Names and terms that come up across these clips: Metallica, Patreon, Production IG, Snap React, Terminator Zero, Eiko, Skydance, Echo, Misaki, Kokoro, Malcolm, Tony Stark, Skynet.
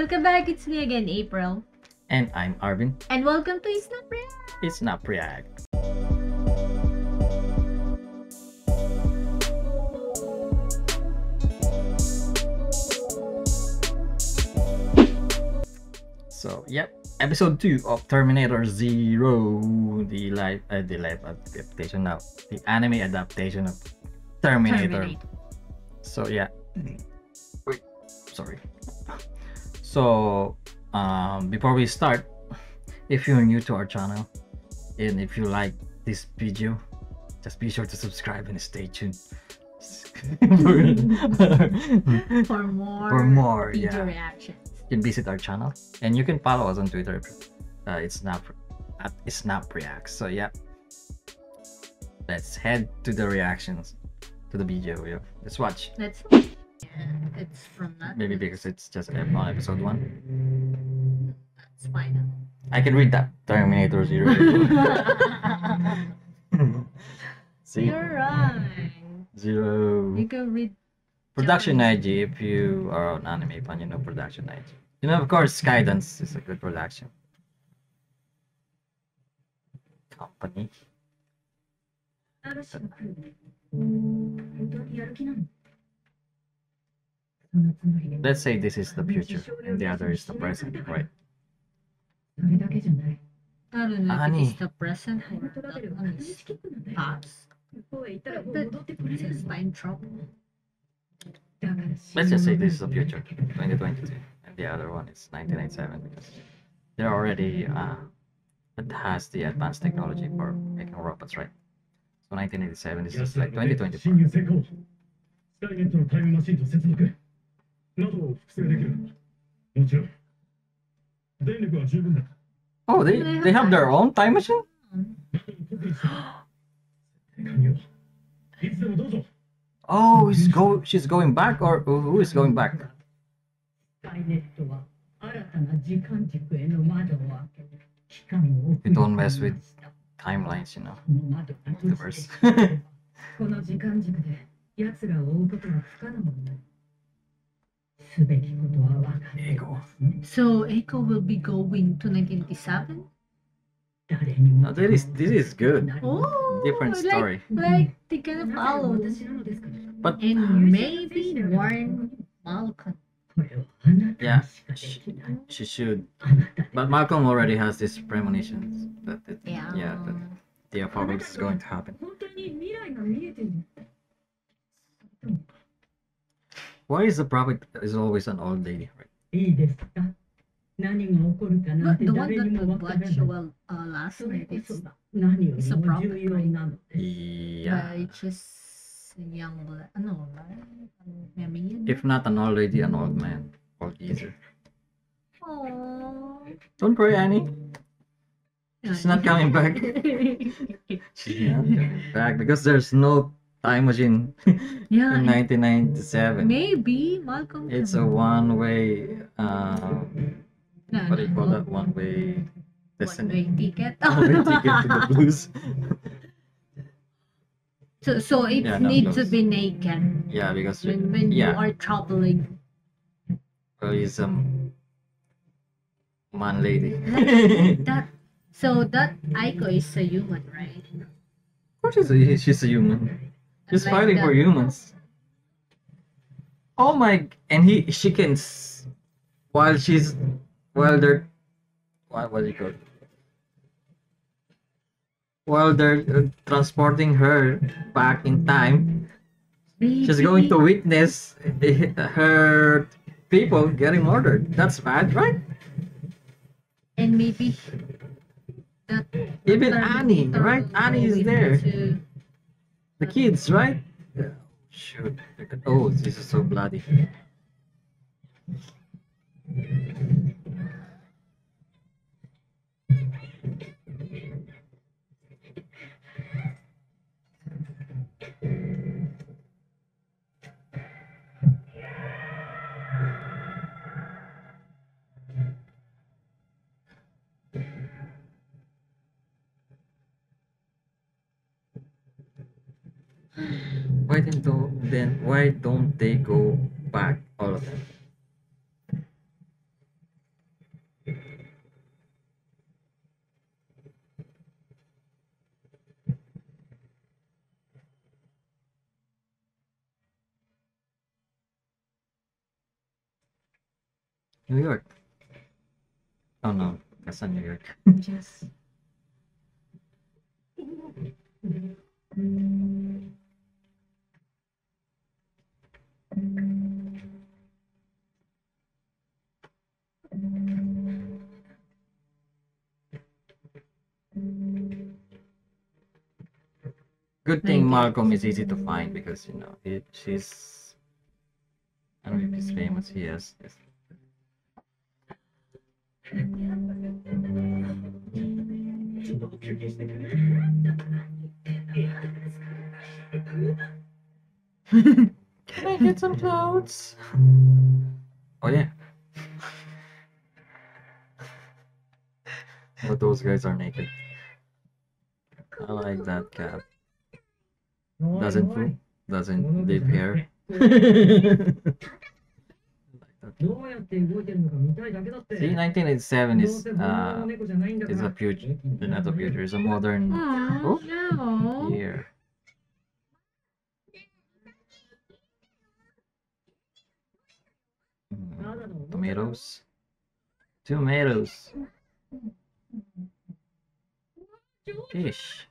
Welcome back, it's me again, April. And I'm Arvin. And welcome to Snap React! It's Snap React. So, yep, episode 2 of Terminator Zero, the anime adaptation of Terminator. So, yeah. Wait, sorry. So, before we start, if you're new to our channel and if you like this video, just be sure to subscribe and stay tuned for more video reactions. You can visit our channel and you can follow us on Twitter. It's Snap React. So yeah, let's head to the reactions to the video. Yeah, let's watch. Let's watch. And it's from that. Maybe because it's just on episode 1. That's fine. I can read that. Terminator Zero. See? You're right. Zero. You can read. Production IG, if you are on anime fan, you know Production IG. You know, of course, Skydance is a good production company. Let's say this is the future and the other is the present, right? It's the present or the one is past. This is time travel. Let's just say this is the future, 2022, and the other one is 1997 because they're already it has the advanced technology for making robots, right? So 1987 is just like 2024. Oh, they have their own time machine? Oh, she's going back, or who is going back? You don't mess with timelines, you know. Universe. Echo. So Echo will be going to 1987. No, this is good. Oh, different story. Like they can follow this. But and maybe warn Malcolm. Yeah, she should. But Malcolm already has this premonition that that the apocalypse is going to happen. Why is the prophet is always an old lady, right? But the one that we watched last night is a prophet, right? Yeah. It's just a young, no, right? If not an old lady, an old man, or either. Aww. Don't worry, Annie. She's not coming back. She's not coming back because there's no time machine in 1997. Maybe Malcolm. It's a one-way. What do you call that? One-way destiny. One-way ticket. One-way ticket to the blues. So it needs to be naked. Yeah, because when you are traveling. Well, it's man lady. So that Eiko is a human, right? Of course, she's a human. She's like fighting for humans. Oh my! And she can. While she's, while they're transporting her back in time, she's going to witness her people getting murdered. That's bad, right? And maybe that even Annie, right? Annie is there. The kids, right? Yeah. Shoot! Oh, this is so bloody. Why don't they go back all of them? New York. Oh no, that's not New York. Yes. Good thing Malcolm is easy to find because, you know, she's... I don't know if he's famous, he is. Yes. Can I get some clothes? Oh yeah. But those guys are naked. I like that cap. Doesn't leave hair. See, 1987 is a future, not a future, it's a modern year. Tomatoes. Tomatoes. Fish.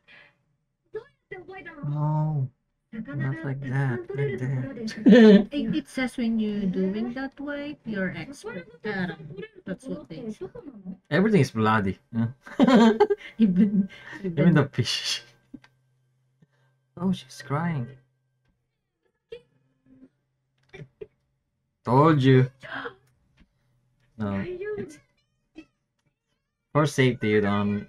No, not like that. Like that. It says when you doing that way, you're expert. That's what they say. Everything is bloody. Yeah? even the fish. Oh, she's crying. Told you. No. For safety, you don't.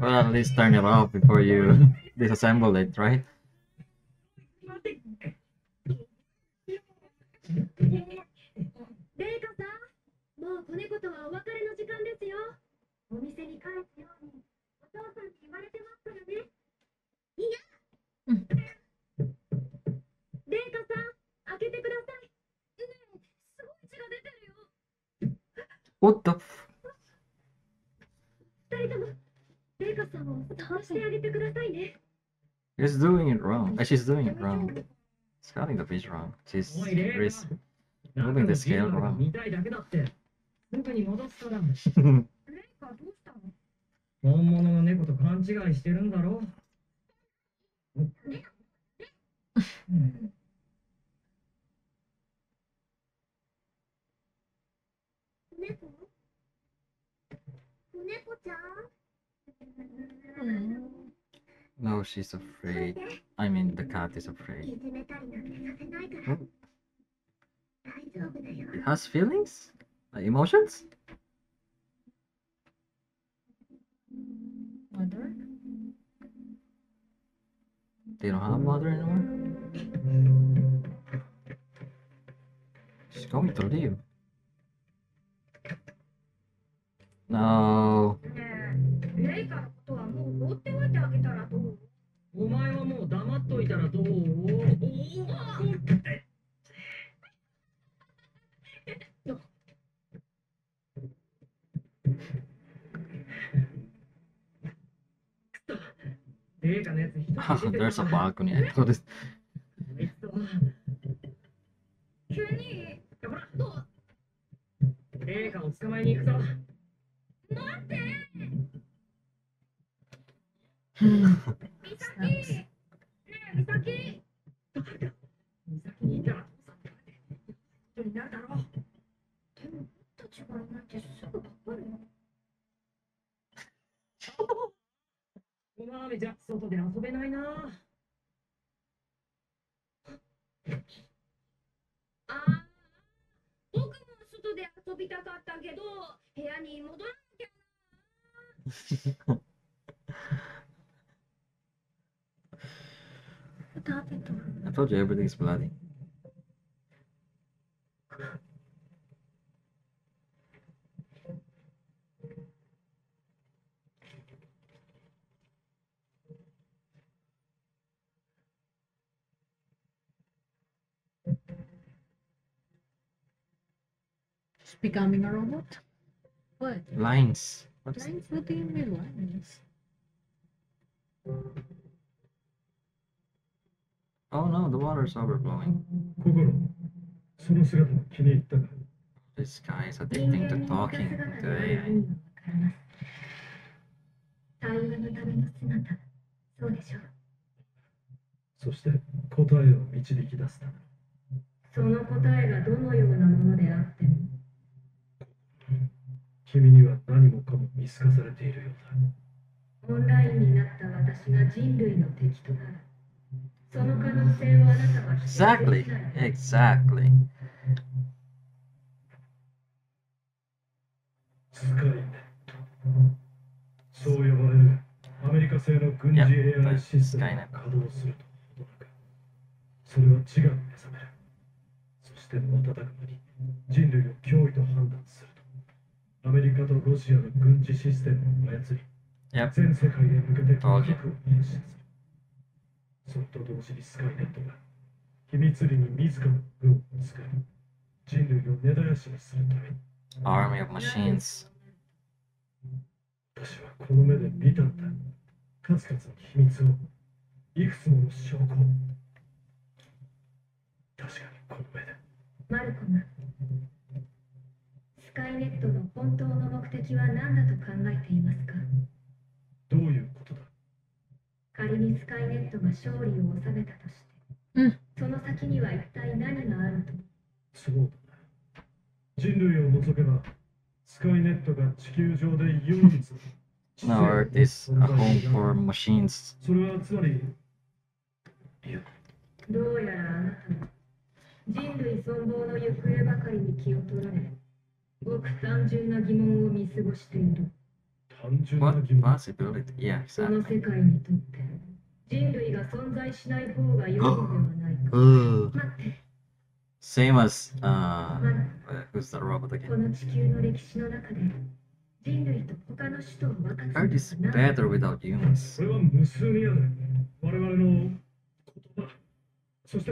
Well, at least turn it off before you disassemble it, right? What the f? She's doing it wrong. She's doing it wrong. She's cutting the fish wrong. She's moving the scale wrong. No, she's afraid. I mean, the cat is afraid. Huh? It has feelings? Emotions? Mother? They don't have mother anymore? She's going to leave. No. Oh, there's a balcony. I noticed. Misaki! Misaki! I told you everything's bloody. She's becoming a robot? What? Lines. Lines? What do you mean lines? Oh no, the water's overflowing. This guy is addicting to talking to AI. Exactly. Skynet. Army of machines. Now Earth is a home for machines. What possibility? Yeah, exactly. Same as who's the robot again? Earth is better without humans. Yep,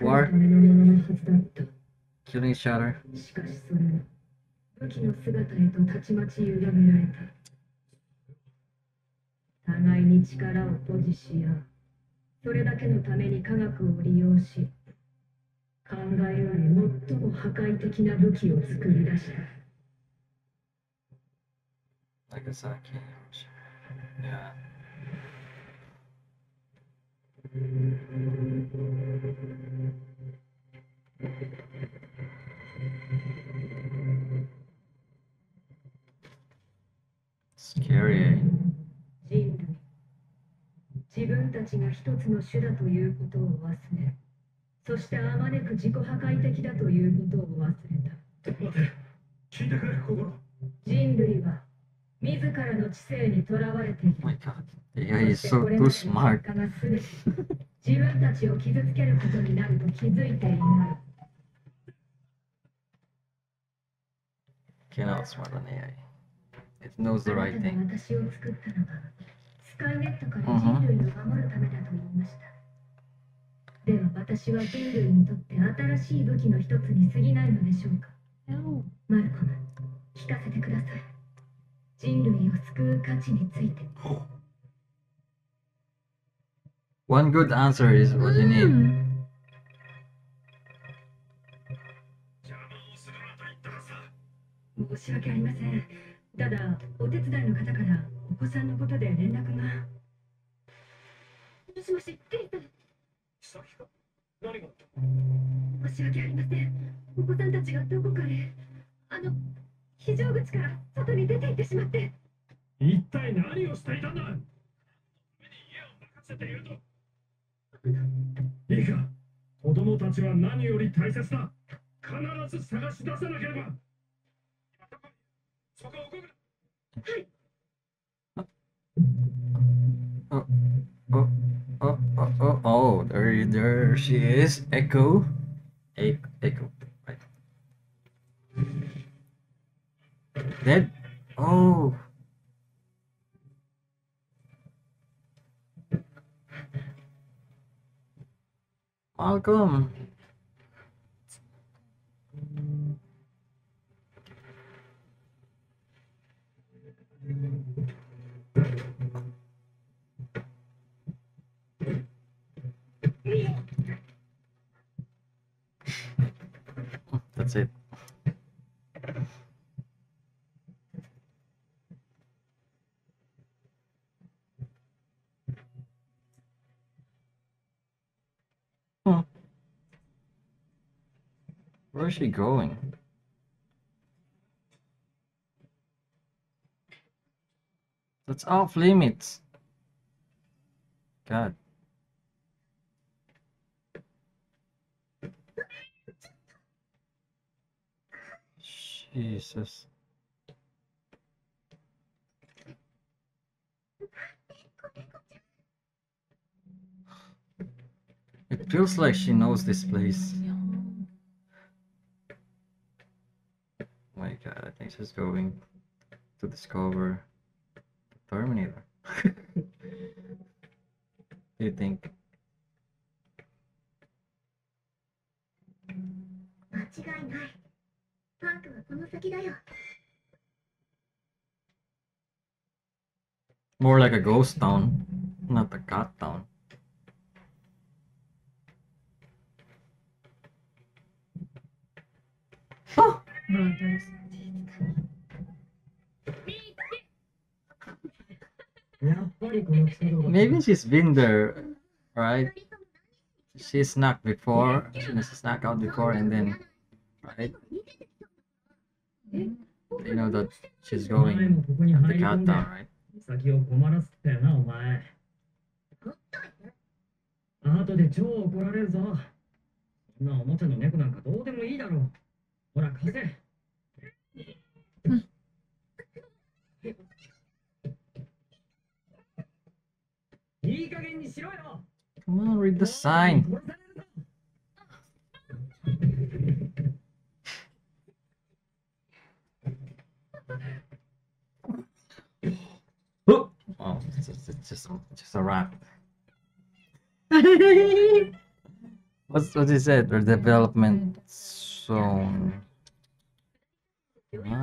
war. Killing each other. Like a Saki. Yeah. Scary. My God, yeah, he's so too smart. Cannot outsmart an AI. It knows the right thing. One good answer is what you need. Oh, there she is, Echo. Echo, right. Dead? Oh. Malcolm. That's it. Where is she going? That's off limits. God. Jesus. It feels like she knows this place. My God, I think she's going to discover the Terminator. You think? More like a ghost town, not a cat town. Oh! Maybe she's been there, right? She snuck before, she snuck out before, and then, right? You know that she's going at the cat down, right? Come on, read the sign. Oh, it's just a wrap. What's what he said? Or development zone. Oh,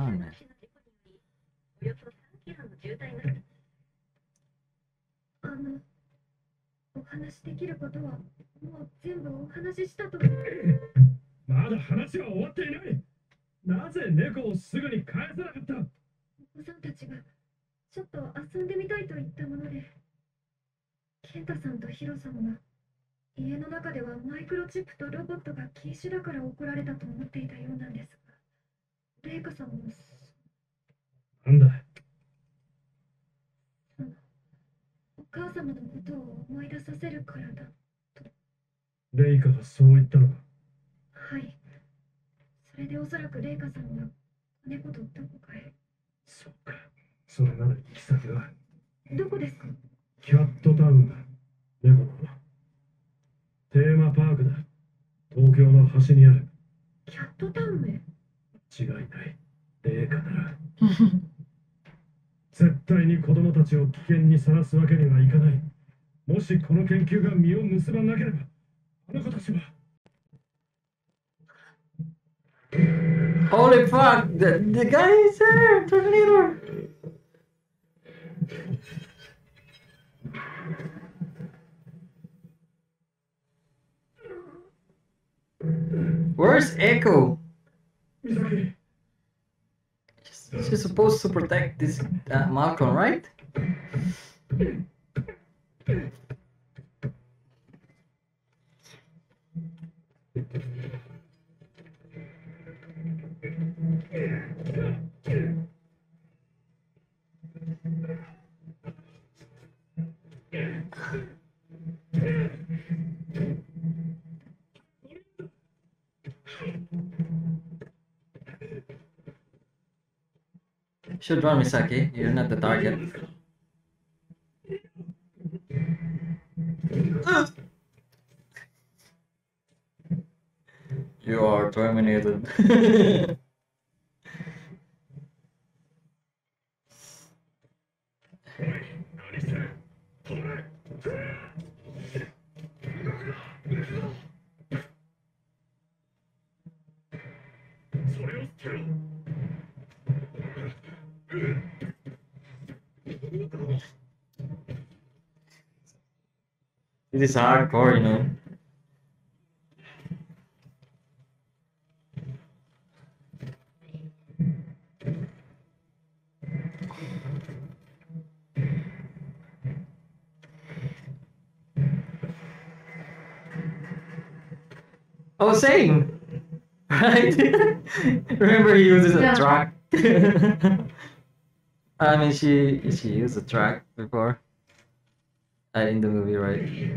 Holy fuck! The guy is there! Terminator! Where's Echo? Misaki. She's supposed to protect this Malcolm, right? Should run, Misaki. You're not the target. You are terminated. It is hardcore, you know. I was saying, right? Remember, he uses a track. I mean, she used a track before in the movie, right? You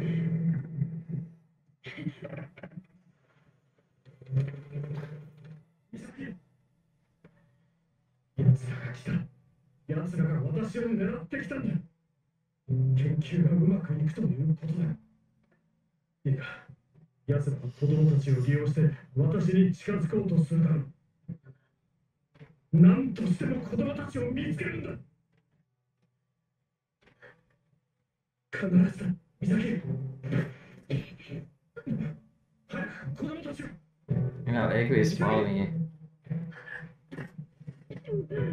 know, Echo is following you.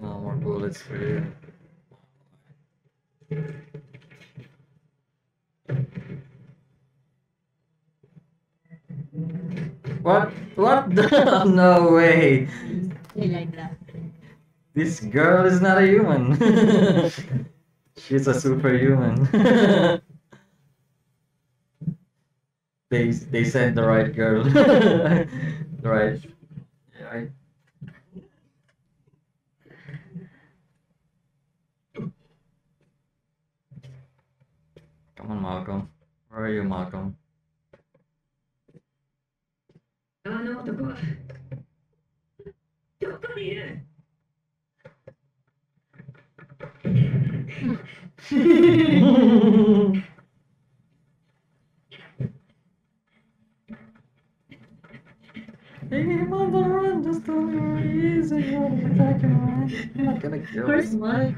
No more bullets for you. What? What? No way! This girl is not a human. She's a superhuman. They sent the right girl. Right. Yeah, Come on, Malcolm. Where are you, Malcolm? Run, just tell me where he is and what he's attacking, man. I'm not gonna kill him. Where's Mike?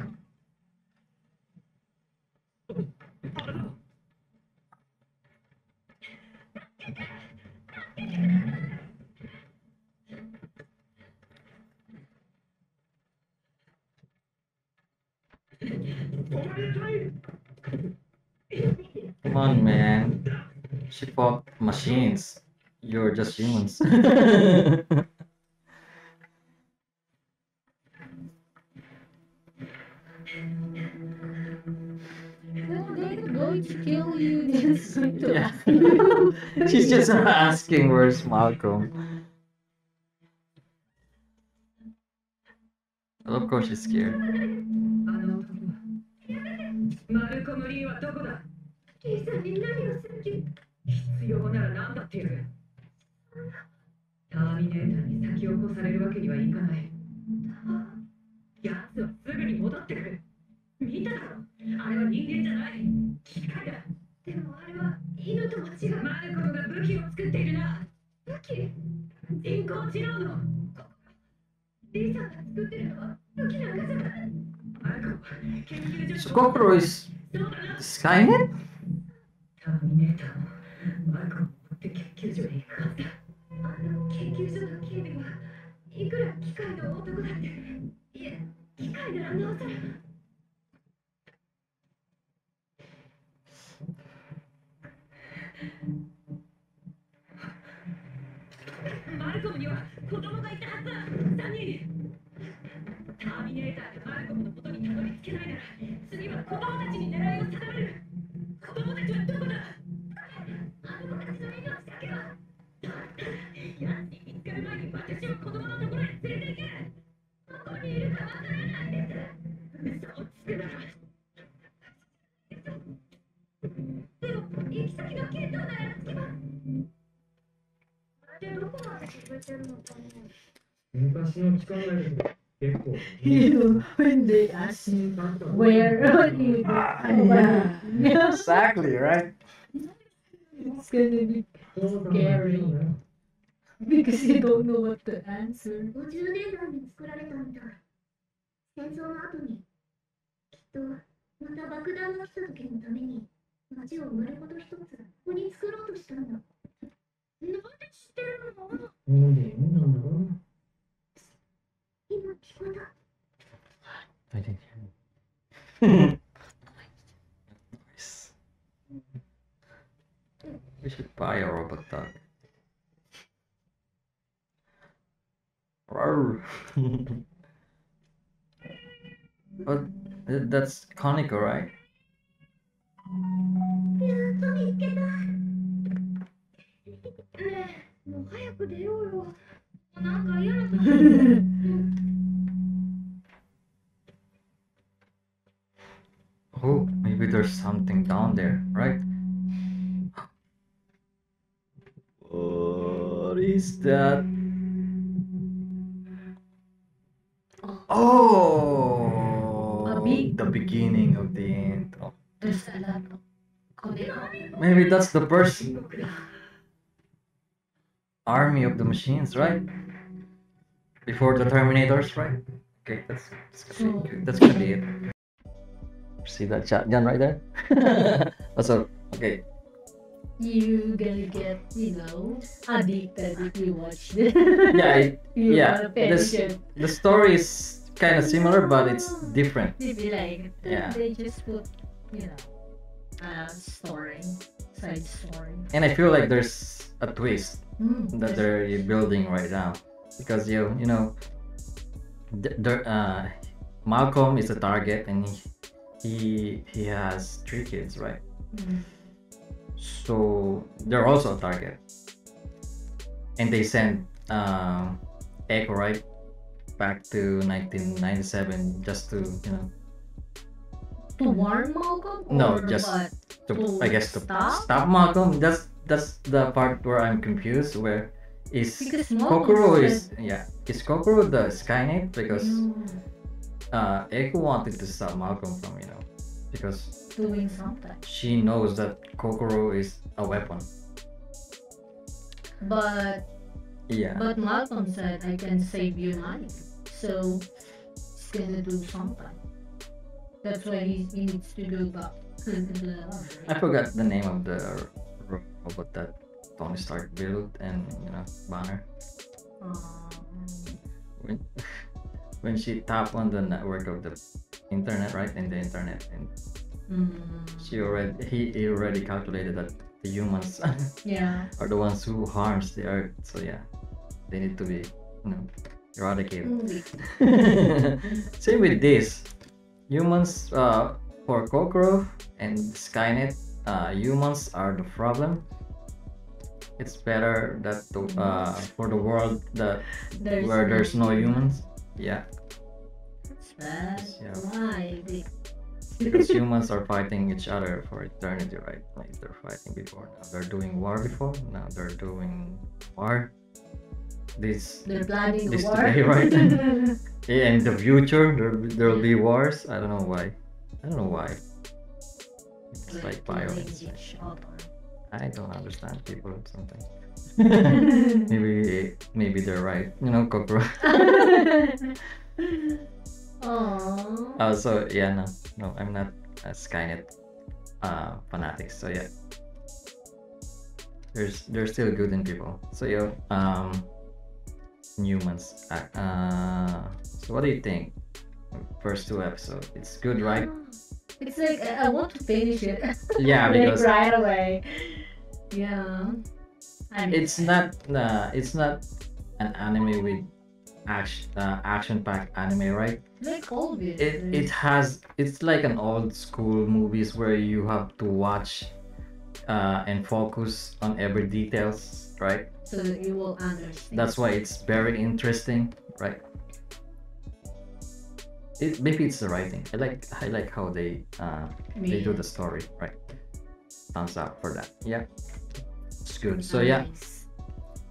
Come on, man. She fought machines. You're just humans. She's just asking, where's Malcolm? Well, of course she's scared. So Kokoro is Skynet? When they ask you where you yeah, exactly, right? It's gonna be scary because you don't know what to answer. fighting him. Nice. We should buy a robot dog. But that's Koniko, right? Oh, maybe there's something down there, right? What is that? Oh, the beginning of the end. Oh. Maybe that's the person. Army of the machines, right? Before the Terminators, right? Okay, that's gonna be it. See that shotgun right there? That's all. Okay. You gonna get, you know, addicted if you watch this. Yeah, the story is kind of similar, but it's different. Maybe like they just put, you know, story, side story. And I feel like there's a twist that they're building right now, because you know, Malcolm is a target, and he has 3 kids, right? So they're also a target, and they sent Echo right back to 1997 just to, you know, to warn Malcolm. No, just to, I guess, to stop Malcolm. That's the part where I'm confused. Where is Kokoro? Is Kokoro the Skynet? Because Echo wanted to stop Malcolm from, you know, because doing something. She knows that Kokoro is a weapon. But Malcolm said, I can save your life. So he's gonna do something. That's why he needs to do back to the other. I forgot the name of the robot that Tony Stark built and, you know, Banner. When she tapped on the network of the internet, right? In the internet, and he already calculated that the humans are the ones who harms the earth. So yeah, they need to be, you know, eradicated. Same with this. Humans for Kokoro and Skynet, humans are the problem. It's better that for the world that where there's no humans. Yeah. That's why. Because humans are fighting each other for eternity, right? Like they're fighting before, now they're doing war before, now they're doing war. They're planning war. Today, right? Yeah, in the future, there'll be wars. I don't know why. It's like violence. I don't understand people sometimes. maybe they're right. You know, Kokoro. Oh. So yeah, no, I'm not a Skynet fanatic. So yeah, there's still good in people. So yeah, humans. So what do you think? First 2 episodes, it's good, right? It's like I want to finish it. Yeah, because like right away. Yeah. It's not an anime with action-packed anime, right? Like old. It's like an old school movies where you have to watch and focus on every details, right? So that you will understand. That's why it's very interesting, right? Maybe it's the writing. I like how they do the story, right? Thumbs up for that. Yeah, it's good. Nice. So yeah,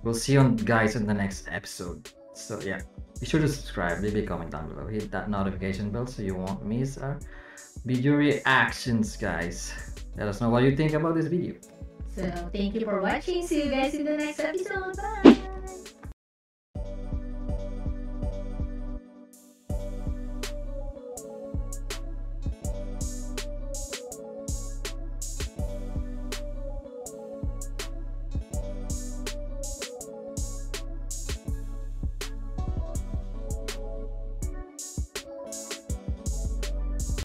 we'll see you guys in the next episode. So yeah, be sure to subscribe, leave a comment down below, hit that notification bell so you won't miss our video reactions, guys. Let us know what you think about this video. So thank you for watching. See you guys in the next episode. Bye.